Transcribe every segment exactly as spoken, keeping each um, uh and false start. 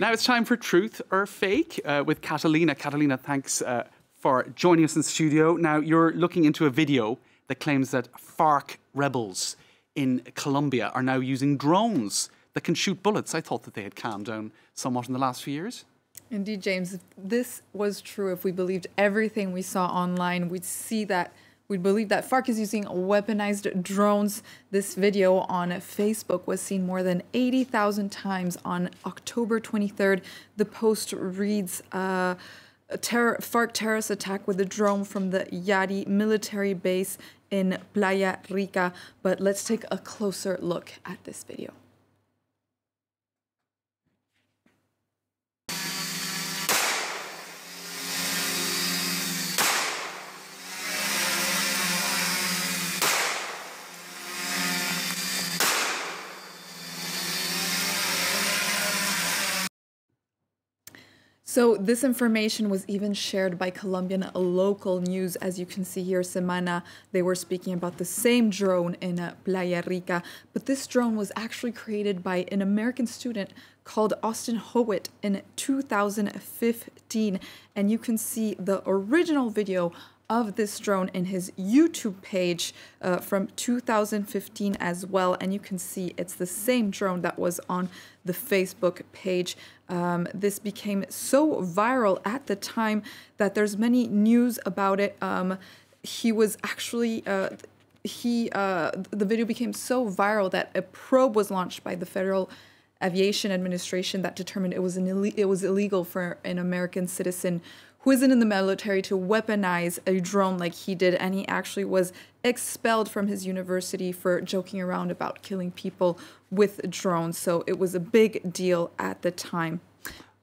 Now it's time for Truth or Fake uh, with Catalina. Catalina, thanks uh, for joining us in the studio. Now, you're looking into a video that claims that FARC rebels in Colombia are now using drones that can shoot bullets. I thought that they had calmed down somewhat in the last few years. Indeed, James, if this was true, if we believed everything we saw online, we'd see that We'd believe that FARC is using weaponized drones. This video on Facebook was seen more than eighty thousand times on October twenty-third. The post reads, uh, a terror, FARC terrorist attack with a drone from the Yari military base in Playa Rica. But let's take a closer look at this video. So this information was even shared by Colombian local news. As you can see here, Semana, they were speaking about the same drone in uh, Playa Rica. But this drone was actually created by an American student called Austin Hewitt in two thousand fifteen. And you can see the original video of this drone in his YouTube page uh, from two thousand fifteen as well. And you can see it's the same drone that was on the Facebook page. Um, this became so viral at the time that there's many news about it. Um, he was actually, uh, he uh, the video became so viral that a probe was launched by the Federal Aviation Administration that determined it was an ille it was illegal for an American citizen who isn't in the military to weaponize a drone like he did, and he actually was expelled from his university for joking around about killing people with drones. So it was a big deal at the time.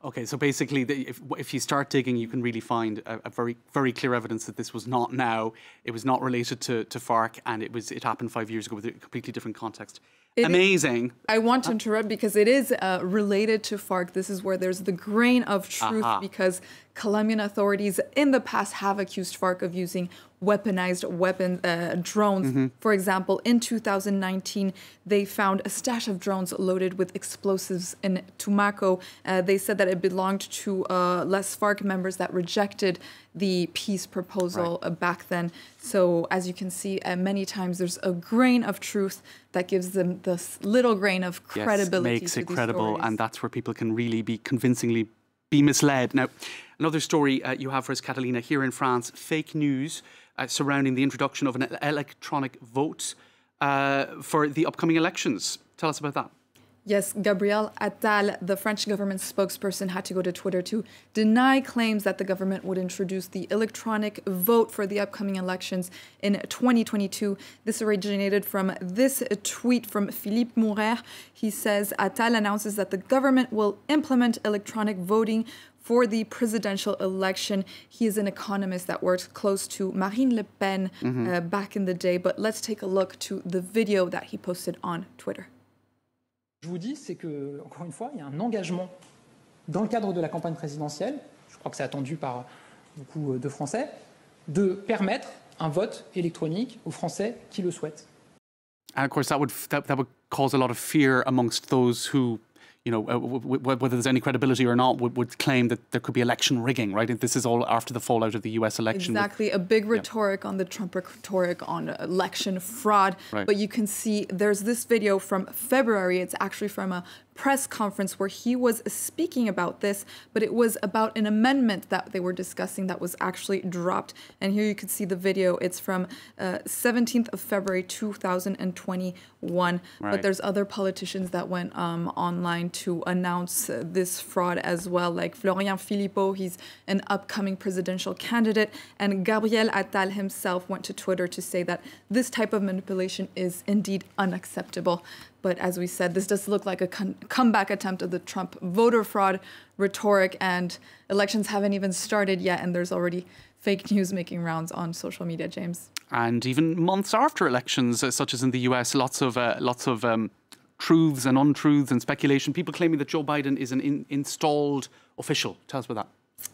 Okay, so basically, if, if you start digging, you can really find a, a very, very clear evidence that this was not now. It was not related to, to FARC, and it was it happened five years ago with a completely different context. It Amazing. Is, I want to interrupt because it is uh, related to FARC. This is where there's the grain of truth, Aha. because Colombian authorities in the past have accused FARC of using weaponized weapon, uh, drones. Mm-hmm. For example, in two thousand nineteen, they found a stash of drones loaded with explosives in Tumaco. Uh, they said that it belonged to uh, less FARC members that rejected the peace proposal right. back then. So as you can see, uh, many times there's a grain of truth that gives them this little grain of credibility. Yes, makes it credible, and that's where people can really be convincingly be misled. Now, another story uh, you have for us, Catalina, here in France, fake news uh, surrounding the introduction of an electronic vote uh, for the upcoming elections. Tell us about that. Yes, Gabriel Attal, the French government spokesperson, had to go to Twitter to deny claims that the government would introduce the electronic vote for the upcoming elections in twenty twenty-two. This originated from this tweet from Philippe Mouret. He says, Attal announces that the government will implement electronic voting for the presidential election. He is an economist that worked close to Marine Le Pen mm-hmm. uh, back in the day. But let's take a look to the video that he posted on Twitter. Je vous dis, c'est que, encore une fois, il y a un engagement dans le cadre de la campagne présidentielle, je crois que c'est attendu par beaucoup de Français, de permettre un vote électronique aux Français qui le souhaitent. And of course, that would that, that would cause a lot of fear amongst those who, you know, uh, w w whether there's any credibility or not, would, would claim that there could be election rigging, right? And this is all after the fallout of the U S election. Exactly, with, a big rhetoric yeah. on the Trump rhetoric on election fraud. Right. But you can see there's this video from February. It's actually from a press conference where he was speaking about this, but it was about an amendment that they were discussing that was actually dropped. And here you can see the video. It's from uh, seventeenth of February two thousand twenty-one. Right. But there's other politicians that went um, online to announce uh, this fraud as well, like Florian Philippot, he's an upcoming presidential candidate, and Gabriel Attal himself went to Twitter to say that this type of manipulation is indeed unacceptable. But as we said, this does look like a comeback attempt of the Trump voter fraud rhetoric, and elections haven't even started yet, and there's already fake news making rounds on social media, James. And even months after elections, uh, such as in the U S, lots of uh, lots of um, truths and untruths and speculation. People claiming that Joe Biden is an in installed official. Tell us about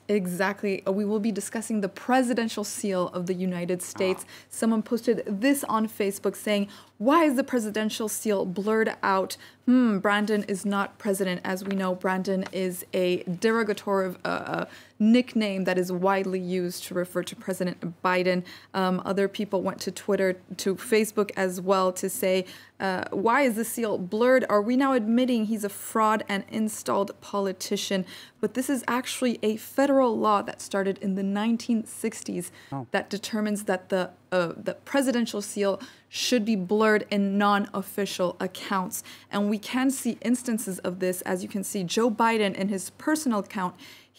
that. Exactly. We will be discussing the presidential seal of the United States. Ah. Someone posted this on Facebook saying, why is the presidential seal blurred out? Hmm, Brandon is not president. As we know, Brandon is a derogatory uh, uh, nickname that is widely used to refer to President Biden. Um, other people went to Twitter, to Facebook as well to say, uh, why is the seal blurred? Are we now admitting he's a fraud and installed politician? But this is actually a federal law that started in the nineteen sixties oh. that determines that the Uh, the presidential seal should be blurred in non-official accounts. And we can see instances of this. As you can see, Joe Biden, in his personal account,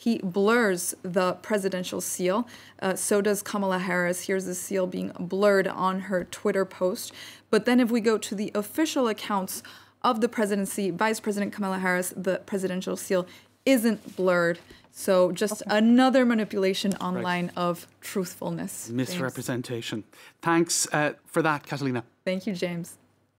he blurs the presidential seal. Uh, so does Kamala Harris. Here's the seal being blurred on her Twitter post. But then if we go to the official accounts of the presidency, Vice President Kamala Harris, the presidential seal isn't blurred. So just okay. another manipulation online right. of truthfulness. Misrepresentation. James. Thanks uh, for that, Catalina. Thank you, James.